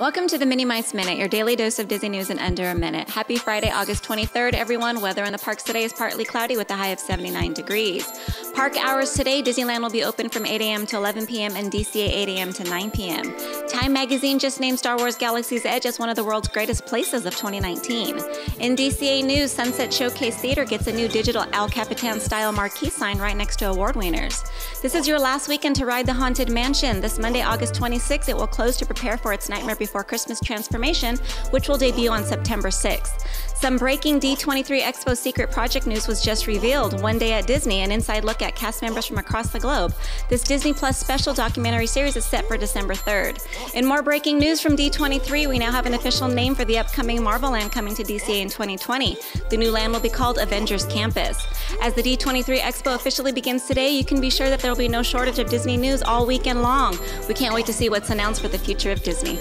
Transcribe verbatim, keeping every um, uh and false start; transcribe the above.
Welcome to the Minnie Mice Minute, your daily dose of Disney news in under a minute. Happy Friday, August twenty-third, everyone. Weather in the parks today is partly cloudy with a high of seventy-nine degrees. Park hours today, Disneyland will be open from eight A M to eleven P M and D C A eight A M to nine P M TIME Magazine just named Star Wars Galaxy's Edge as one of the world's greatest places of twenty nineteen. In D C A news, Sunset Showcase Theater gets a new Digital El Capitan style marquee sign right next to Award Wieners. This is your last weekend to ride the Haunted Mansion. This Monday, August twenty-sixth, it will close to prepare for its Nightmare Before Before Christmas transformation, which will debut on September sixth. Some breaking D twenty-three Expo secret project news was just revealed. One Day at Disney, an inside look at cast members from across the globe. This Disney Plus special documentary series is set for December third. In more breaking news from D twenty-three, we now have an official name for the upcoming Marvel Land coming to D C A in twenty twenty. The new land will be called Avengers Campus. As the D twenty-three Expo officially begins today, you can be sure that there will be no shortage of Disney news all weekend long. We can't wait to see what's announced for the future of Disney.